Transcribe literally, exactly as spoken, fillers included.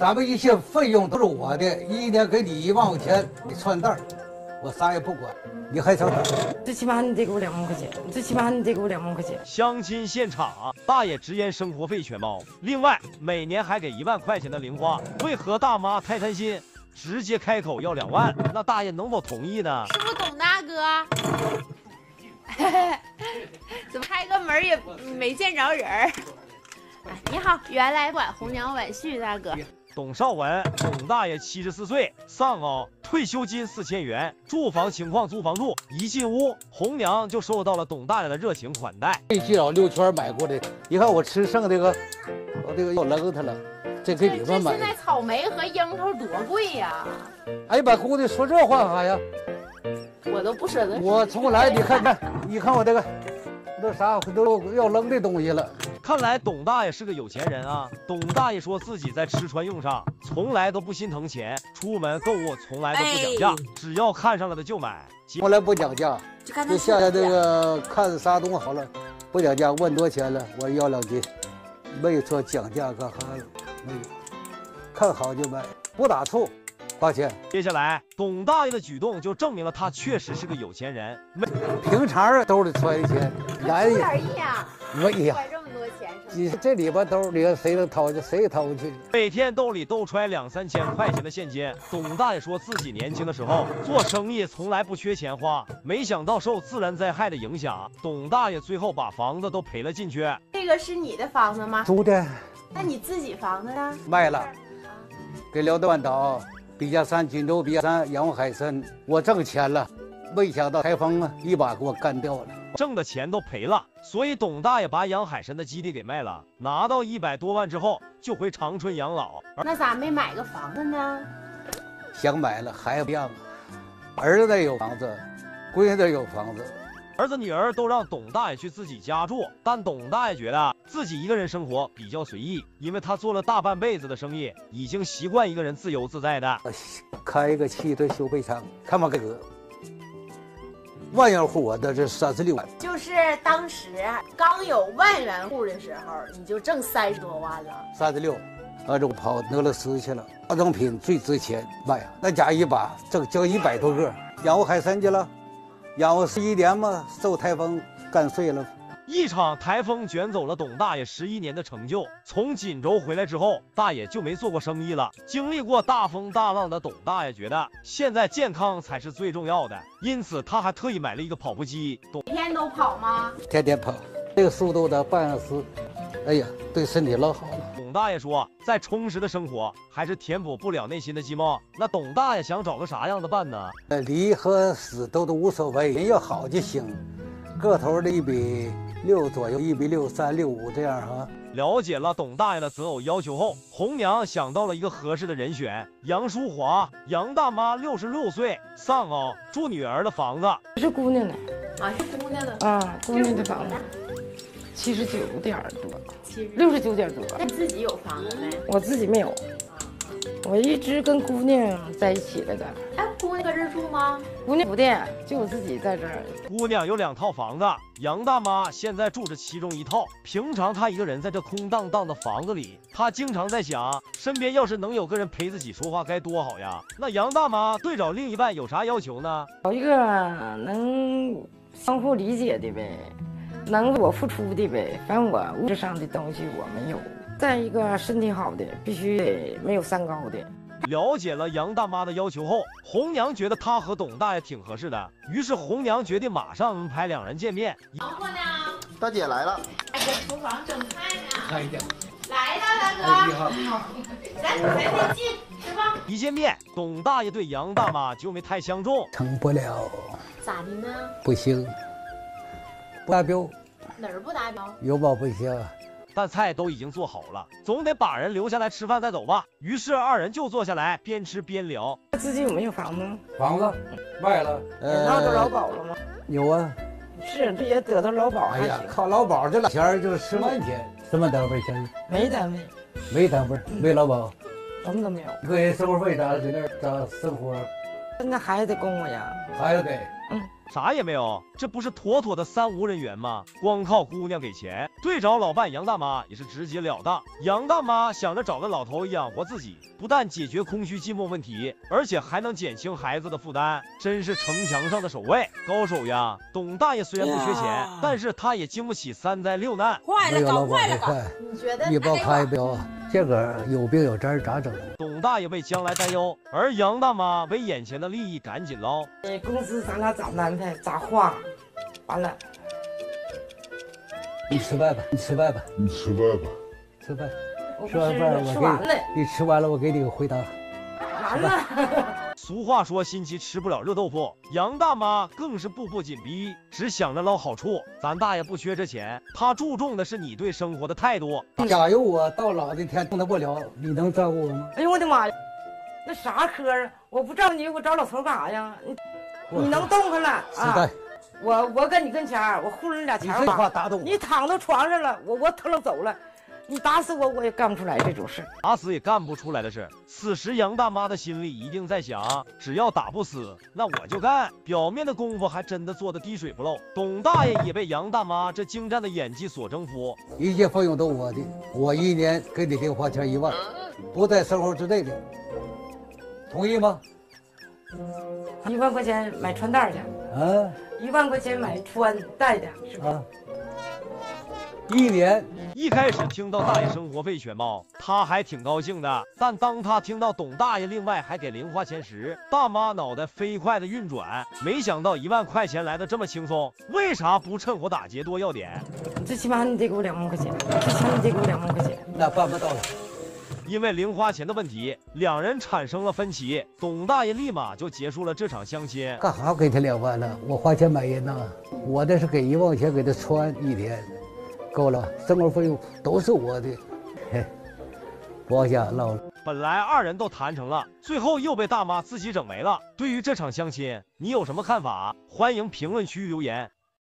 咱们一切费用都是我的，一年给你一万块钱，你穿戴，我啥也不管，你还想咋？最起码你得给我两万块钱，最起码你得给我两万块钱。相亲现场，大爷直言生活费全包，另外每年还给一万块钱的零花，为何大妈太贪心？ 直接开口要两万，那大爷能否同意呢？是不是董大哥？怎么开个门也没见着人儿？哎，你好，原来管红娘婉婿大哥。董少文，董大爷七十四岁，丧偶，退休金四千元，住房情况租房住。一进屋，红娘就受到了董大爷的热情款待。这鸡爪六圈买过的，你看我吃剩这个，我这个又扔它了。 这给你们买。现在草莓和樱桃多贵呀！哎，把姑娘说这话干啥呀？我都不舍得。我从来你看看，你看我这个，都啥都要扔的东西了。看来董大爷是个有钱人啊！董大爷说自己在吃穿用上从来都不心疼钱，出门购物从来都不讲价，哎、只要看上了的就买，从来不讲价。就看下来这个看啥东西好了，不讲价，问多少钱了，我要两斤，没说讲价干啥了。 没有，看好就买，不打醋，花钱。接下来，董大爷的举动就证明了他确实是个有钱人。没平常兜里揣的钱，难呀，我呀，揣这么多钱，你这里边兜里谁能掏去，谁也掏不去。每天兜里都揣两三千块钱的现金。董大爷说自己年轻的时候做生意从来不缺钱花，没想到受自然灾害的影响，董大爷最后把房子都赔了进去。这个是你的房子吗？租的。 那你自己房子呢？卖了，给辽东半岛、笔架山、锦州笔架山、阳光海参，我挣钱了，没想到台风啊，一把给我干掉了，挣的钱都赔了。所以董大爷把养海参的基地给卖了，拿到一百多万之后就回长春养老。那咋没买个房子呢？想买了，孩子不让，儿子有房子，闺女有房子。 儿子女儿都让董大爷去自己家住，但董大爷觉得自己一个人生活比较随意，因为他做了大半辈子的生意，已经习惯一个人自由自在的。开一个汽车修配厂，看我哥，万元户我的这三十六万，就是当时刚有万元户的时候，你就挣三十多万了，三十六。 那就跑俄罗斯去了，化妆品最值钱，妈呀，那家一把挣将一百多个，养活海参去了。 养活十一年嘛，受台风干碎了。一场台风卷走了董大爷十一年的成就。从锦州回来之后，大爷就没做过生意了。经历过大风大浪的董大爷觉得，现在健康才是最重要的，因此他还特意买了一个跑步机。董每天都跑吗？天天跑，这个速度的半小时，哎呀，对身体老好了。 董大爷说，在充实的生活还是填补不了内心的寂寞。那董大爷想找个啥样的伴呢？呃，离和死都都无所谓，人要好就行。个头的一米六左右，一米六三、六五这样啊。了解了董大爷的择偶要求后，红娘想到了一个合适的人选：杨淑华，杨大妈六十六岁，丧偶，住女儿的房子。这是姑娘的啊，是姑娘的啊，姑娘的房子。 七十九点多，六十九点多。那自己有房子没？我自己没有，我一直跟姑娘在一起了的。哎，姑娘搁这住吗？姑娘不的，就我自己在这儿。姑娘有两套房子，杨大妈现在住着其中一套。平常她一个人在这空荡荡的房子里，她经常在想，身边要是能有个人陪自己说话该多好呀。那杨大妈对找另一半有啥要求呢？找一个能相互理解的呗。 能我付出的呗，反正我物质上的东西我没有。再一个，身体好的必须得没有三高的。了解了杨大妈的要求后，红娘觉得她和董大爷挺合适的，于是红娘决定马上安排两人见面。杨姑娘，大姐来了，哎，在厨房整菜呢。哎呀，来了，大哥。你好，你好。咱咱再进，吃吧。一见面，董大爷对杨大妈就没太相中，成不了。咋的呢？不行。 不达标，哪儿不达标？有保不行，但菜都已经做好了，总得把人留下来吃饭再走吧。于是二人就坐下来，边吃边聊。自己有没有房子？房子卖了，拿着劳保了吗？有啊，是这也得到劳保。哎呀，靠劳保这俩钱就是十万钱，什么单位钱？没单位，没单位，没劳保，什么都没有。个人生活费咋在那咋生活？那孩子得供我呀，孩子得，嗯。啥也没有，这不是妥妥的三无人员吗？光靠姑娘给钱，队长老伴杨大妈也是直截了当。杨大妈想着找个老头养活自己，不但解决空虚寂寞问题，而且还能减轻孩子的负担，真是城墙上的守卫高手呀！董大爷虽然不缺钱，但是他也经不起三灾六难。坏了，搞坏了，坏！你觉得一包开一包，这个有病有灾咋整？董大爷为将来担忧，而杨大妈为眼前的利益赶紧捞。哎，工资咱俩咋安排？咋花？完了，你吃饭吧，你吃饭吧，你吃饭吧，吃饭。吃完饭我给你，你吃完了我给你个回答。完了。俗话说新奇吃不了热豆腐，杨大妈更是步步紧逼，只想着捞好处。咱大爷不缺这钱，他注重的是你对生活的态度。假如我到老那天动弹不了，你能照顾我吗？哎呦我的妈呀，那啥科啊！我不照顾你，我找老头干啥呀？你你能动弹了啊？我我跟你跟前，我糊弄你俩钱儿吧。你躺到床上了，我我腾楞走了。你打死我，我也干不出来这种事，打死也干不出来的事。此时杨大妈的心里一定在想，只要打不死，那我就干。表面的功夫还真的做得滴水不漏。董大爷也被杨大妈这精湛的演技所征服，一切费用都我的，我一年给你零花钱一万，不在生活之内的，同意吗？一万块钱买穿戴的，啊，一万块钱买穿戴的，是吧？啊一年一开始听到大爷生活费全包，他还挺高兴的。但当他听到董大爷另外还给零花钱时，大妈脑袋飞快的运转，没想到一万块钱来的这么轻松，为啥不趁火打劫多要点？最起码你得给我两万块钱，最起码你得给我两万块钱，那办不到了。因为零花钱的问题，两人产生了分歧。董大爷立马就结束了这场相亲。干啥给他两万呢？我花钱买人呢，我这是给一万块钱给他穿一天。够了，生活费用都是我的，嘿，不往下唠了。本来二人都谈成了，最后又被大妈自己整没了。对于这场相亲，你有什么看法？欢迎评论区留言。